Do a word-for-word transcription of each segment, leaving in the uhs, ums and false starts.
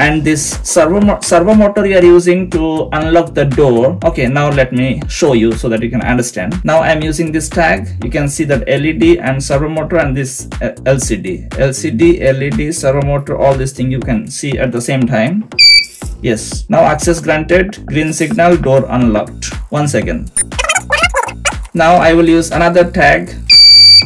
and this servo mo servo motor you are using to unlock the door. Okay, now let me show you so that you can understand. Now I am using this tag. You can see that L E D and servo motor and this uh, L C D L C D, L E D, servo motor, all these things you can see at the same time. Yes, now access granted, green signal, door unlocked. One second. Now I will use another tag.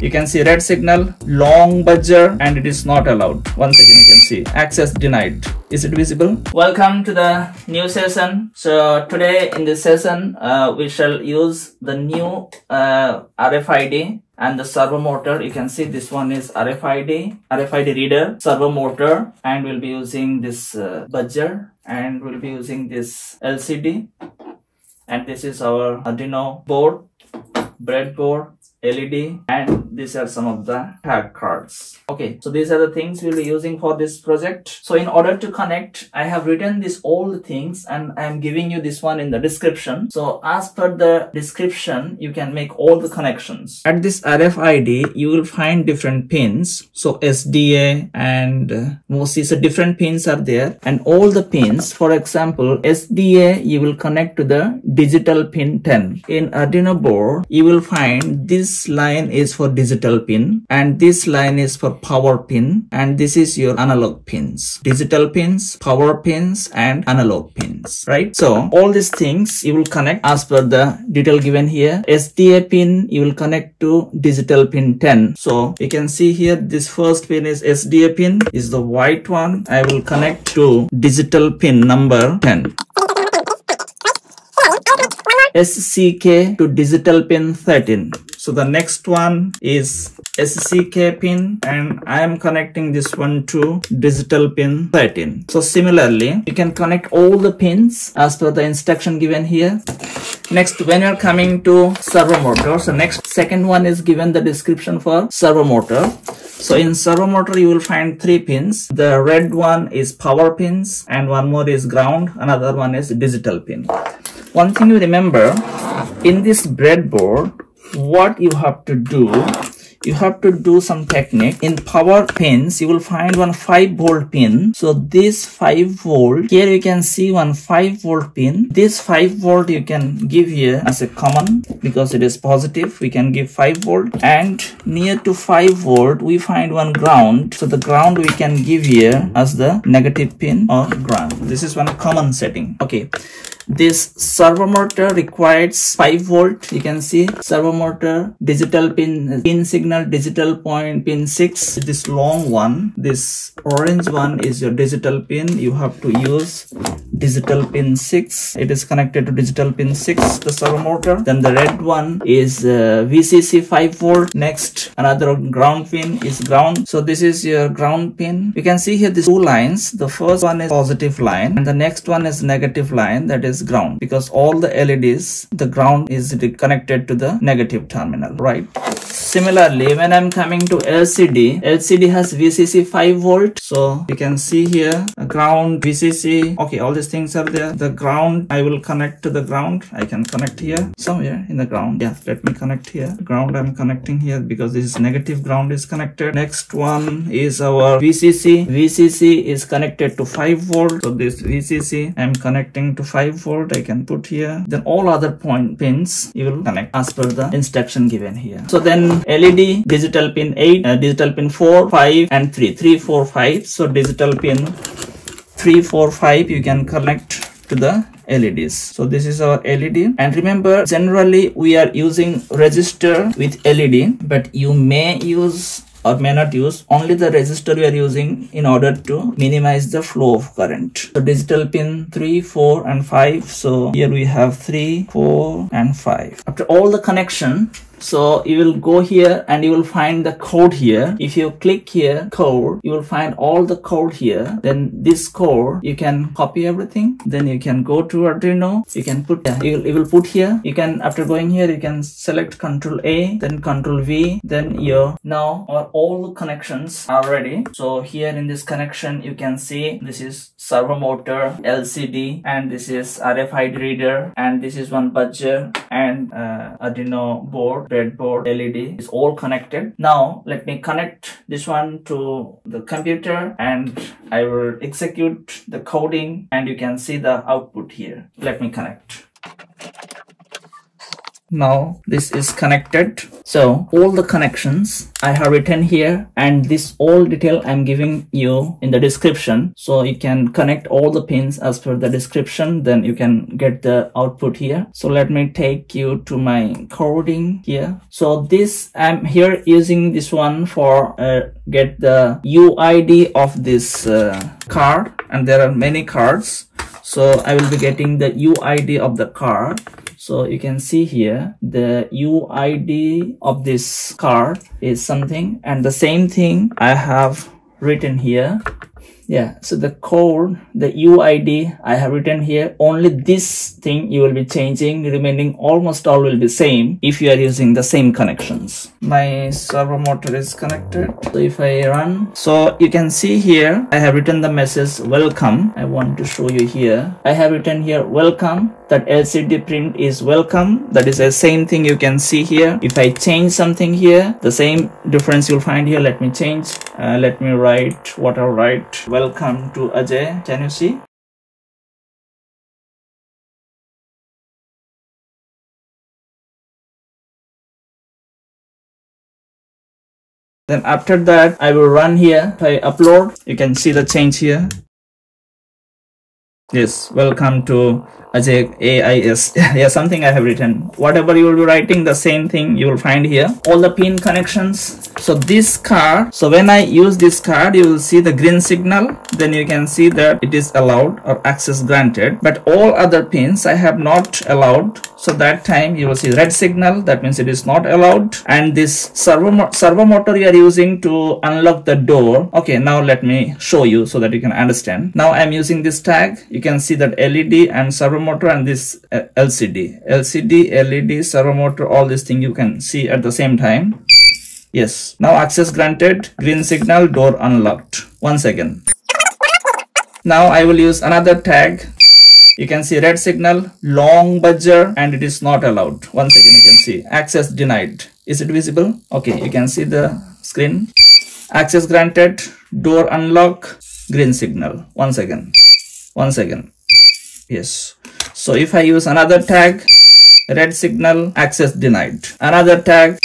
You can see red signal, long buzzer, and it is not allowed. One second, you can see access denied. Is it visible? Welcome to the new session. So today in this session, uh, we shall use the new uh, R F I D and the servo motor. You can see this one is R F I D, R F I D reader, servo motor, and we'll be using this uh, buzzer, and we'll be using this L C D. And this is our Arduino board, breadboard, L E D, and these are some of the tag cards. Okay, so these are the things we'll be using for this project. So in order to connect, I have written these all the things, and I am giving you this one in the description. So as per the description, you can make all the connections. At this R F I D, you will find different pins. So S D A and uh, MOSI, so different pins are there, and all the pins, for example, S D A, you will connect to the digital pin ten. In Arduino board, you will find this line is for digital pin, and this line is for power pin, and this is your analog pins. Digital pins, power pins, and analog pins, right? So all these things you will connect as per the detail given here. S D A pin you will connect to digital pin ten. So you can see here this first pin is S D A pin, is the white one. I will connect to digital pin number ten. S C K to digital pin thirteen. So the next one is S C K pin, and I am connecting this one to digital pin thirteen. So similarly, you can connect all the pins as per the instruction given here. Next, when you are coming to servo motor, so next second one is given the description for servo motor. So in servo motor, you will find three pins. The red one is power pins, and one more is ground, another one is digital pin. One thing you remember, in this breadboard, what you have to do, you have to do some technique. In power pins, you will find one five volt pin. So this five volt, here you can see one five volt pin. This five volt you can give here as a common, because it is positive, we can give five volt. And near to five volt, we find one ground. So the ground we can give here as the negative pin or ground. This is one common setting. Okay. This servo motor requires five volt. You can see servo motor, digital pin, pin signal, digital point, pin six. This long one, this orange one is your digital pin. You have to use digital pin six. It is connected to digital pin six, the servo motor. Then the red one is uh, V C C five volt. Next, another ground pin is ground. So this is your ground pin. You can see here these two lines. The first one is positive line, and the next one is negative line. That is ground, because all the L E Ds, the ground is connected to the negative terminal, right? Similarly, when I'm coming to L C D, L C D has V C C five volt. So you can see here a ground, V C C. Okay, all these things are there. The ground, I will connect to the ground. I can connect here somewhere in the ground. Yeah, let me connect here. Ground I'm connecting here, because this is negative, ground is connected. Next one is our V C C. V C C is connected to five volt. So this V C C I'm connecting to five volt. I can put here. Then all other point pins you will connect as per the instruction given here. So then L E D, digital pin eight, uh, digital pin four, five and three, three, four, five. So digital pin three, four, five you can connect to the L E Ds. So this is our L E D, and remember, generally we are using register with L E D, but you may use or may not use only the resistor we are using in order to minimize the flow of current. So digital pin three, four and five. So here we have three, four and five. After all the connection, so you will go here and you will find the code here. If you click here, code, you will find all the code here. Then this code, you can copy everything. Then you can go to Arduino. You can put, yeah, you, will, you will put here. You can, after going here, you can select Control A, then Control V, then your, now or all the connections are ready. So here in this connection, you can see this is servo motor, L C D, and this is R F I D reader, and this is one buzzer and uh, Arduino board. keyboard, breadboard, L E D is all connected. Now let me connect this one to the computer and I will execute the coding, and you can see the output here. Let me connect. Now this is connected. So all the connections I have written here, and this all detail I'm giving you in the description, so you can connect all the pins as per the description, then you can get the output here. So let me take you to my coding here. So this I'm here using this one for uh, get the U I D of this uh, card, and there are many cards, so I will be getting the U I D of the card. So you can see here the U I D of this card is something, and the same thing I have written here. Yeah, so the code, the U I D I have written here, only this thing you will be changing, remaining almost all will be same if you are using the same connections. My servo motor is connected, so if I run, so you can see here I have written the message welcome. I want to show you here, I have written here welcome, that L C D print is welcome, that is the same thing you can see here. If I change something here, the same difference you'll find here. Let me change, uh, let me write what I write. Welcome to Ajay. Can you see? Then after that, I will run here. If I upload, you can see the change here. Yes, welcome to Ajay A I S. Yeah, something I have written. Whatever you will be writing, the same thing you will find here. All the pin connections. So this card, so when I use this card, you will see the green signal. Then you can see that it is allowed or access granted. But all other pins I have not allowed. So that time you will see red signal. That means it is not allowed. And this servo, mo servo motor you are using to unlock the door. Okay, now let me show you so that you can understand. Now I am using this tag. You can see that L E D and servo motor and this uh, L C D, L C D, L E D, servo motor, all these things you can see at the same time. Yes. Now access granted, green signal, door unlocked. Once again. Now I will use another tag. You can see red signal, long buzzer, and it is not allowed. Once again, you can see access denied. Is it visible? Okay. You can see the screen. Access granted, door unlock, green signal. Once again. Once again. Yes. So if I use another tag, red signal, access denied. Another tag,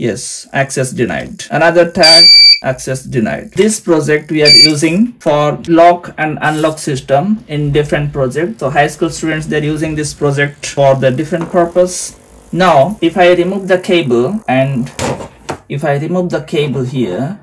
yes, access denied. Another tag, access denied. This project we are using for lock and unlock system in different projects. So high school students, they're using this project for the different purpose. Now, if I remove the cable and if I remove the cable here,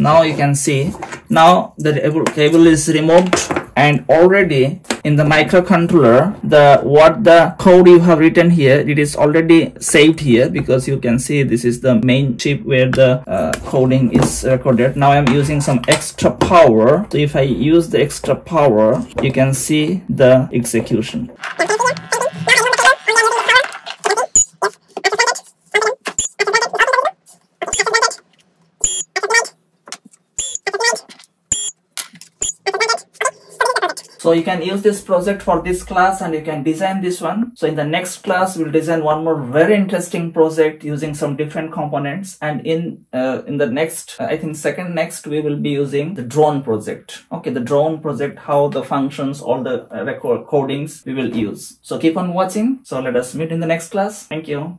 now you can see, now the cable is removed. And already in the microcontroller, the what the code you have written here, it is already saved here, because you can see this is the main chip where the uh, coding is recorded. Now I'm using some extra power. So if I use the extra power, you can see the execution. So you can use this project for this class, and you can design this one. So in the next class, we'll design one more very interesting project using some different components. And in uh, in the next, uh, I think second next, we will be using the drone project. Okay, the drone project, how the functions, all the uh, record codings we will use. So keep on watching. So let us meet in the next class. Thank you.